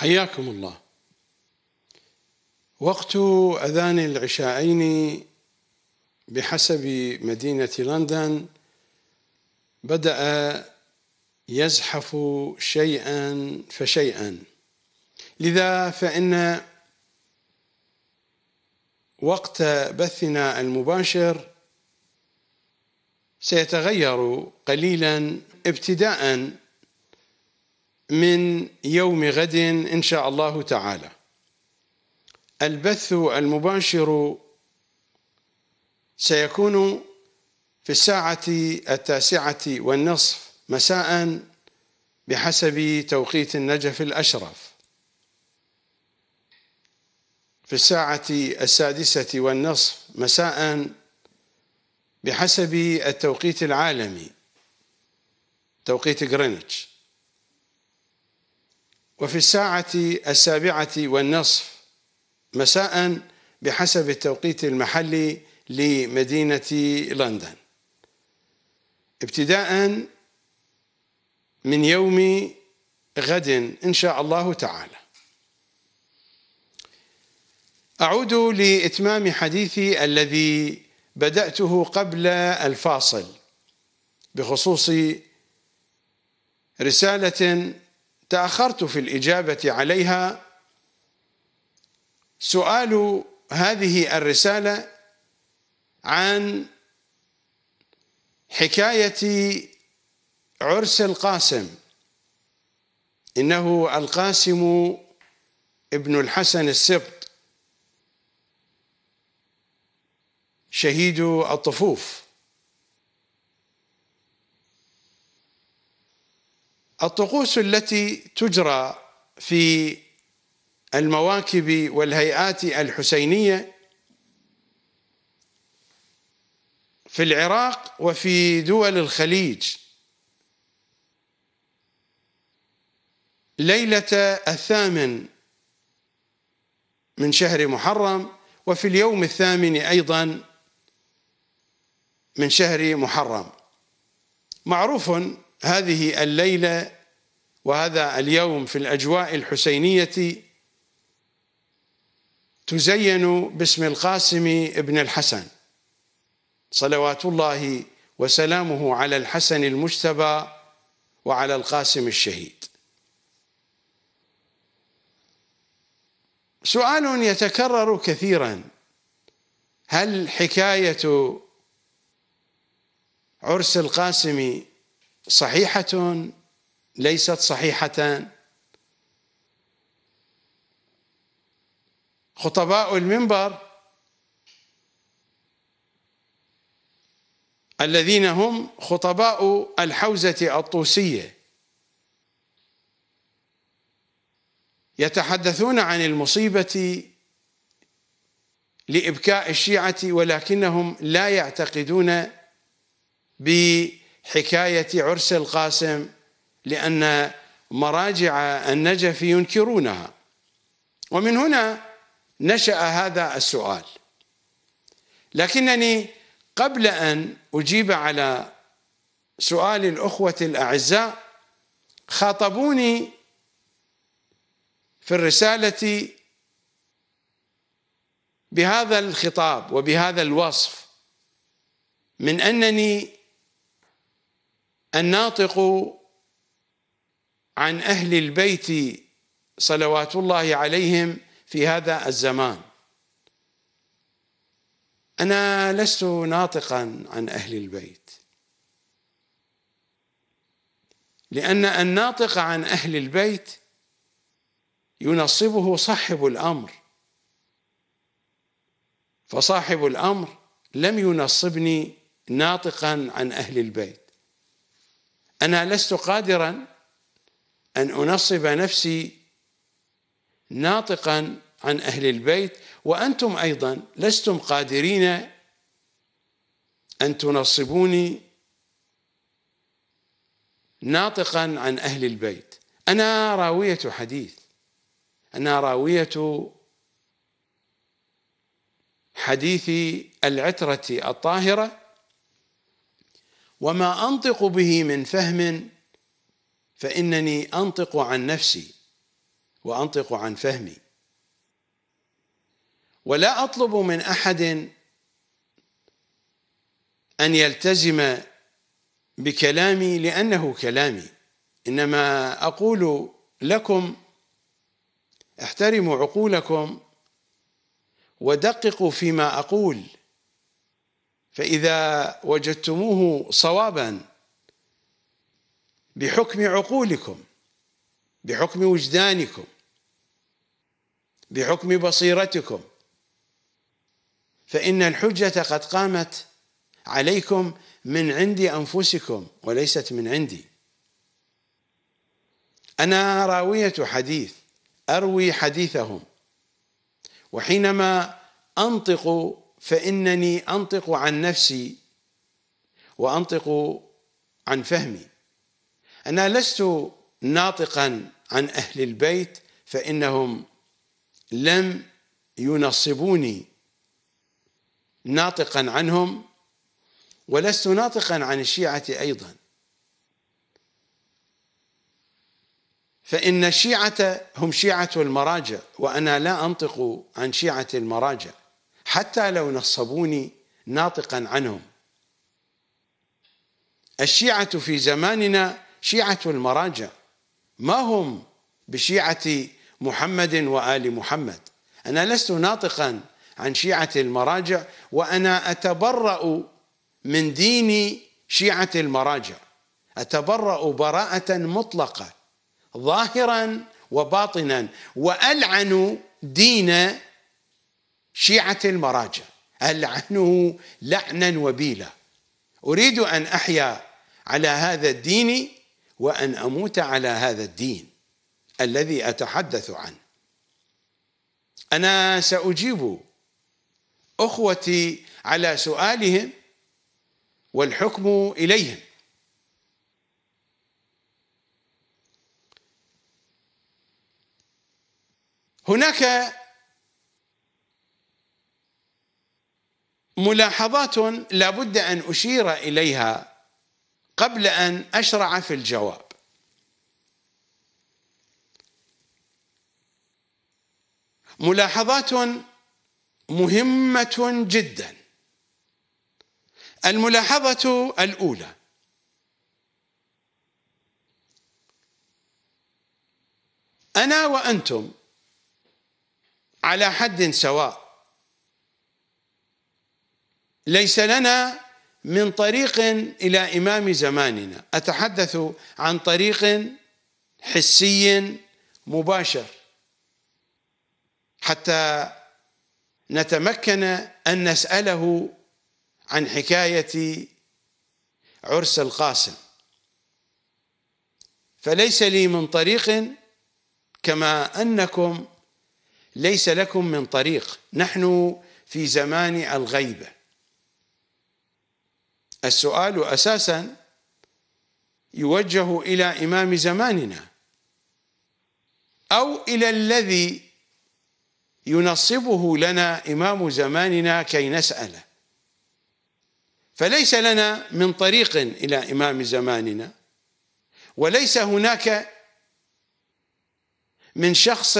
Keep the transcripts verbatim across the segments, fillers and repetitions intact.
حياكم الله. وقت أذان العشاءين بحسب مدينة لندن بدأ يزحف شيئا فشيئا، لذا فإن وقت بثنا المباشر سيتغير قليلا ابتداء من يوم غد إن شاء الله تعالى. البث المباشر سيكون في الساعة التاسعة والنصف مساء بحسب توقيت النجف الأشرف، في الساعة السادسة والنصف مساء بحسب التوقيت العالمي توقيت غرينتش، وفي الساعة السابعة والنصف مساء بحسب التوقيت المحلي لمدينة لندن، ابتداء من يوم غد إن شاء الله تعالى. أعود لإتمام حديثي الذي بدأته قبل الفاصل بخصوص رسالة تأخرت في الإجابة عليها. سؤال هذه الرسالة عن حكاية عرس القاسم، إنه القاسم ابن الحسن السبط شهيد الطفوف. الطقوس التي تجرى في المواكب والهيئات الحسينية في العراق وفي دول الخليج ليلة الثامن من شهر محرم وفي اليوم الثامن أيضا من شهر محرم. معروف هذه الليلة وهذا اليوم في الأجواء الحسينية تزين باسم القاسم ابن الحسن صلوات الله وسلامه على الحسن المجتبى وعلى القاسم الشهيد. سؤال يتكرر كثيرا: هل حكاية عرس القاسم صحيحة ليست صحيحة؟ خطباء المنبر الذين هم خطباء الحوزة الطوسية يتحدثون عن المصيبة لإبكاء الشيعة، ولكنهم لا يعتقدون بحكاية عرس القاسم لأن مراجع النجف ينكرونها، ومن هنا نشأ هذا السؤال. لكنني قبل أن أجيب على سؤال الأخوة الأعزاء خاطبوني في الرسالة بهذا الخطاب وبهذا الوصف من أنني الناطق عن أهل البيت صلوات الله عليهم في هذا الزمان. أنا لست ناطقا عن أهل البيت، لأن الناطق عن أهل البيت ينصبه صاحب الأمر، فصاحب الأمر لم ينصبني ناطقا عن أهل البيت. أنا لست قادرا أن أنصب نفسي ناطقا عن أهل البيت، وأنتم أيضا لستم قادرين أن تنصبوني ناطقا عن أهل البيت. أنا راوية حديث، أنا راوية حديث العترة الطاهرة، وما أنطق به من فهم فإنني أنطق عن نفسي وأنطق عن فهمي، ولا أطلب من أحد أن يلتزم بكلامي لأنه كلامي، إنما أقول لكم احترموا عقولكم ودققوا فيما أقول، فإذا وجدتموه صوابا بحكم عقولكم، بحكم وجدانكم، بحكم بصيرتكم، فإن الحجة قد قامت عليكم من عند أنفسكم وليست من عندي. أنا راوية حديث أروي حديثهم، وحينما أنطق فإنني أنطق عن نفسي وأنطق عن فهمي. أنا لست ناطقا عن أهل البيت فإنهم لم ينصبوني ناطقا عنهم، ولست ناطقا عن الشيعة أيضا، فإن الشيعة هم شيعة المراجع، وأنا لا أنطق عن شيعة المراجع حتى لو نصبوني ناطقا عنهم. الشيعة في زماننا شيعة المراجع، ما هم بشيعة محمد وآل محمد. أنا لست ناطقا عن شيعة المراجع، وأنا أتبرأ من دين شيعة المراجع، أتبرأ براءة مطلقة ظاهرا وباطنا، وألعن دين شيعة المراجع، ألعنه لعنا وبيلا. أريد أن أحيا على هذا الدين وأن أموت على هذا الدين الذي أتحدث عنه. أنا سأجيب أخوتي على سؤالهم والحكم إليهم. هناك ملاحظات لا بد أن أشير إليها قبل أن أشرع في الجواب. ملاحظات مهمة جدا. الملاحظة الأولى: أنا وأنتم على حد سواء، ليس لنا من طريق إلى إمام زماننا. أتحدث عن طريق حسي مباشر حتى نتمكن أن نسأله عن حكاية عرس القاسم، فليس لي من طريق كما أنكم ليس لكم من طريق. نحن في زمان الغيبة. السؤال أساسا يوجه إلى إمام زماننا أو إلى الذي ينصبه لنا إمام زماننا كي نسأله، فليس لنا من طريق إلى إمام زماننا، وليس هناك من شخص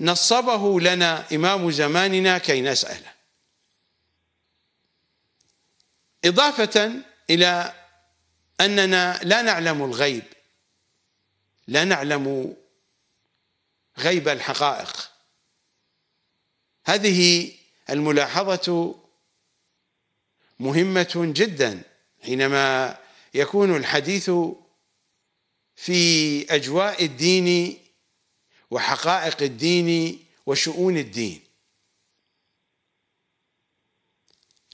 نصبه لنا إمام زماننا كي نسأله. إضافة إلى أننا لا نعلم الغيب، لا نعلم غيب الحقائق. هذه الملاحظة مهمة جدا حينما يكون الحديث في أجواء الدين وحقائق الدين وشؤون الدين.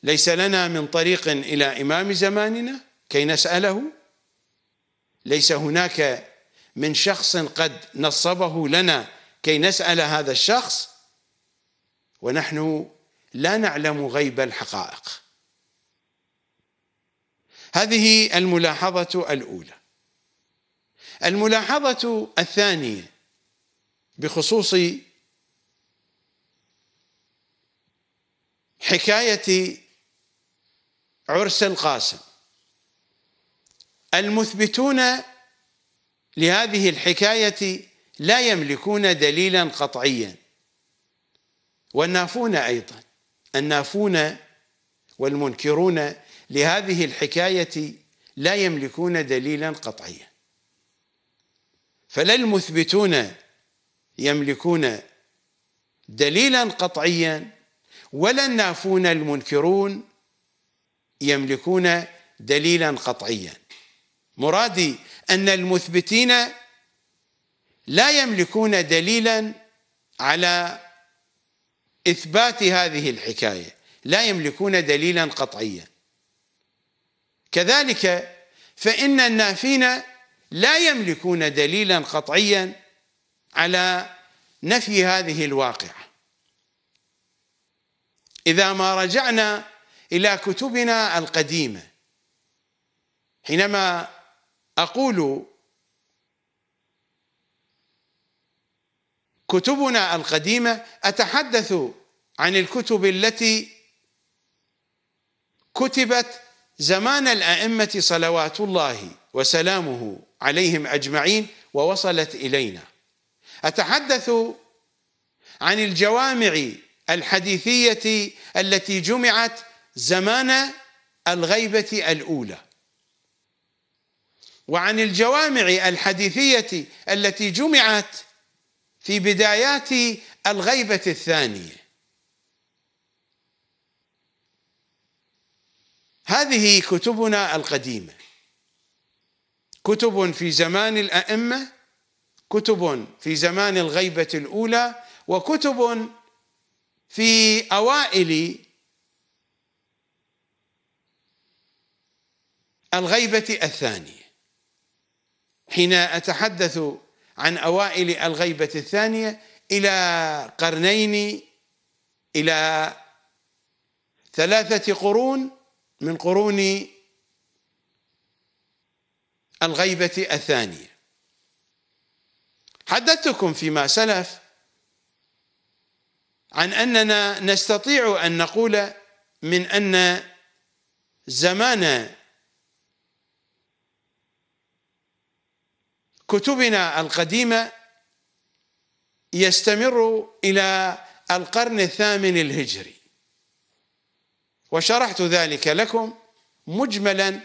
ليس لنا من طريق إلى إمام زماننا كي نسأله، ليس هناك من شخص قد نصبه لنا كي نسأل هذا الشخص، ونحن لا نعلم غيب الحقائق. هذه الملاحظة الأولى. الملاحظة الثانية بخصوص حكاية عرس القاسم. المثبتون لهذه الحكاية لا يملكون دليلا قطعيا. والنافون أيضا، النافون والمنكرون لهذه الحكاية لا يملكون دليلا قطعيا، فلا المثبتون يملكون دليلا قطعيا ولا النافون المنكرون يملكون دليلا قطعيا. مرادي أن المثبتين لا يملكون دليلا على إثبات هذه الحكاية، لا يملكون دليلا قطعيا. كذلك فإن النافين لا يملكون دليلا قطعيا على نفي هذه الواقعة. إذا ما رجعنا إلى كتبنا القديمة، حينما أقول كتبنا القديمة أتحدث عن الكتب التي كتبت زمان الأئمة صلوات الله وسلامه عليهم أجمعين ووصلت إلينا، أتحدث عن الجوامع الحديثية التي جمعت زمان الغيبة الأولى، وعن الجوامع الحديثية التي جمعت في بدايات الغيبة الثانية. هذه كتبنا القديمة، كتب في زمان الأئمة، كتب في زمان الغيبة الأولى، وكتب في أوائل الغيبة الثانية. حين أتحدث عن أوائل الغيبة الثانية إلى قرنين، إلى ثلاثة قرون من قرون الغيبة الثانية. حدثتكم فيما سلف عن أننا نستطيع أن نقول من أن زمان كتبنا القديمة يستمر إلى القرن الثامن الهجري، وشرحت ذلك لكم مجملا،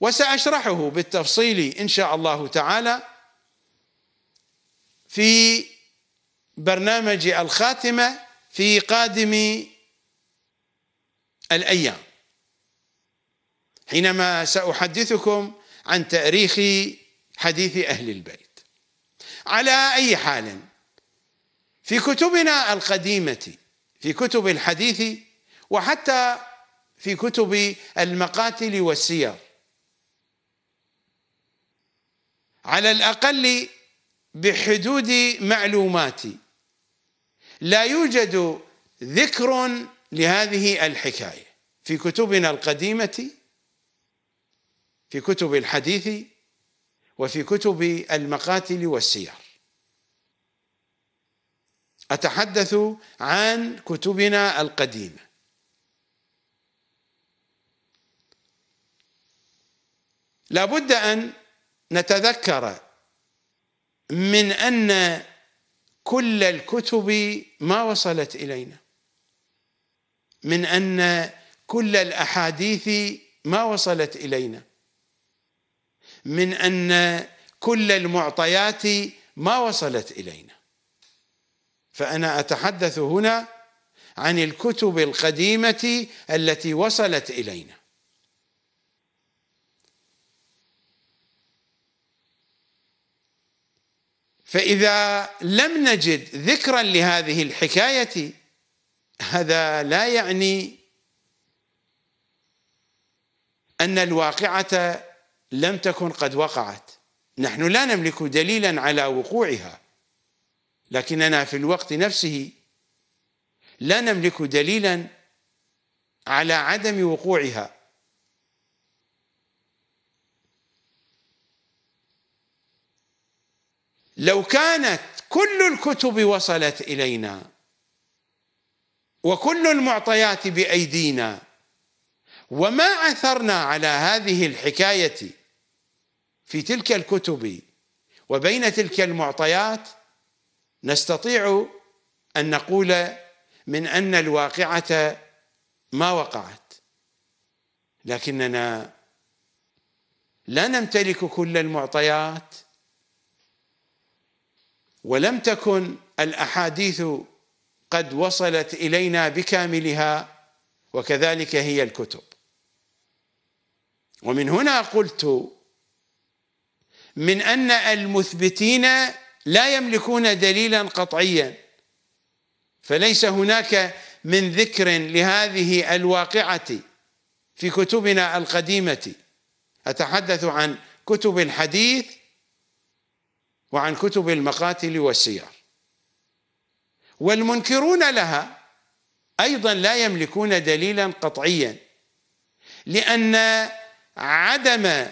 وسأشرحه بالتفصيل إن شاء الله تعالى في برنامج الخاتمة في قادم الأيام، حينما سأحدثكم عن تاريخ حديث أهل البيت. على أي حال، في كتبنا القديمة، في كتب الحديث وحتى في كتب المقاتل والسير، على الأقل بحدود معلوماتي لا يوجد ذكر لهذه الحكاية في كتبنا القديمة، في كتب الحديث وفي كتب المقاتل والسير. أتحدث عن كتبنا القديمة. لابد أن نتذكر من أن كل الكتب ما وصلت إلينا، من أن كل الأحاديث ما وصلت إلينا، من أن كل المعطيات ما وصلت إلينا. فأنا أتحدث هنا عن الكتب القديمة التي وصلت إلينا. فإذا لم نجد ذكرا لهذه الحكاية، هذا لا يعني أن الواقعة لم تكن قد وقعت، نحن لا نملك دليلا على وقوعها، لكننا في الوقت نفسه لا نملك دليلا على عدم وقوعها. لو كانت كل الكتب وصلت إلينا وكل المعطيات بأيدينا وما عثرنا على هذه الحكاية في تلك الكتب وبين تلك المعطيات نستطيع أن نقول من أن الواقعة ما وقعت، لكننا لا نمتلك كل المعطيات، ولم تكن الأحاديث قد وصلت إلينا بكاملها، وكذلك هي الكتب. ومن هنا قلت من أن المثبتين لا يملكون دليلا قطعيا، فليس هناك من ذكر لهذه الواقعة في كتبنا القديمة، أتحدث عن كتب الحديث وعن كتب المقاتل والسير. والمنكرون لها أيضا لا يملكون دليلا قطعيا، لأن عدم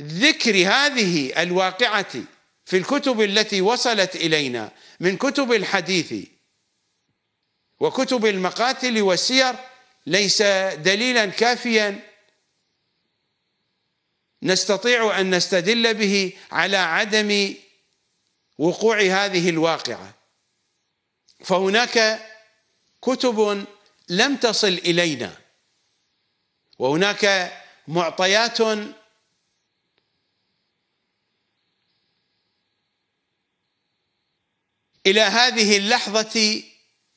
ذكر هذه الواقعة في الكتب التي وصلت إلينا من كتب الحديث وكتب المقاتل والسير ليس دليلا كافيا نستطيع أن نستدل به على عدم وقوع هذه الواقعة. فهناك كتب لم تصل إلينا، وهناك معطيات إلى هذه اللحظة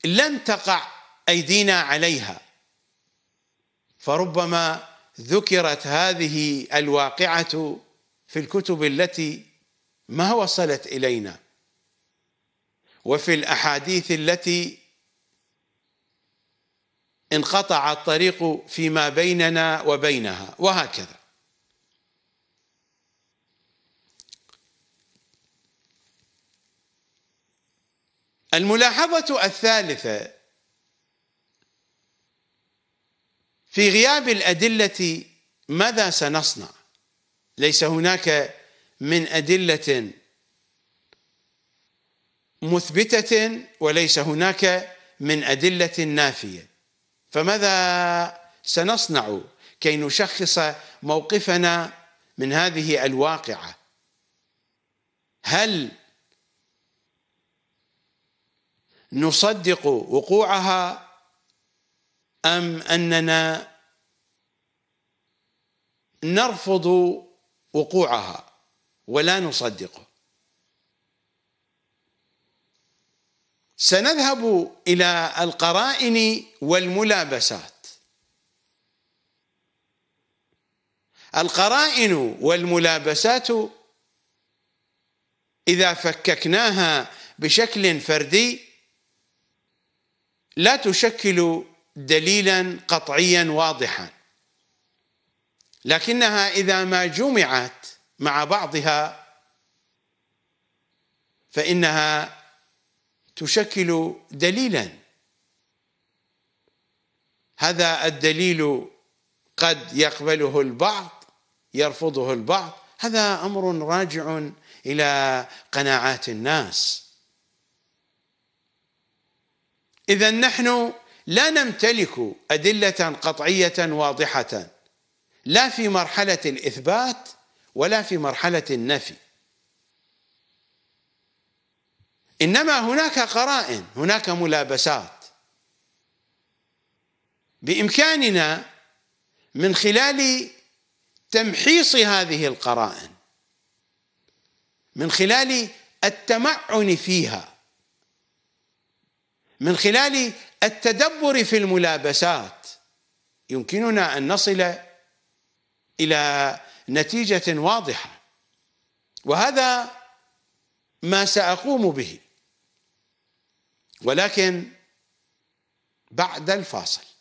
لم تقع أيدينا عليها، فربما ذكرت هذه الواقعة في الكتب التي ما وصلت إلينا وفي الأحاديث التي انقطع الطريق فيما بيننا وبينها، وهكذا. الملاحظة الثالثة في غياب الأدلة ماذا سنصنع؟ ليس هناك من أدلة مثبتة وليس هناك من أدلة نافية، فماذا سنصنع كي نشخص موقفنا من هذه الواقعة؟ هل نصدق وقوعها أم أننا نرفض وقوعها ولا نصدقه؟ سنذهب إلى القرائن والملابسات. القرائن والملابسات إذا فككناها بشكل فردي لا تشكل دليلا قطعيا واضحا، لكنها إذا ما جمعت مع بعضها فإنها تشكل دليلا. هذا الدليل قد يقبله البعض يرفضه البعض، هذا أمر راجع إلى قناعات الناس. إذا نحن لا نمتلك أدلة قطعية واضحة لا في مرحلة الإثبات ولا في مرحلة النفي، إنما هناك قرائن، هناك ملابسات، بإمكاننا من خلال تمحيص هذه القرائن، من خلال التمعن فيها، من خلال التدبر في الملابسات، يمكننا أن نصل إلى نتيجة واضحة، وهذا ما سأقوم به، ولكن بعد الفاصل.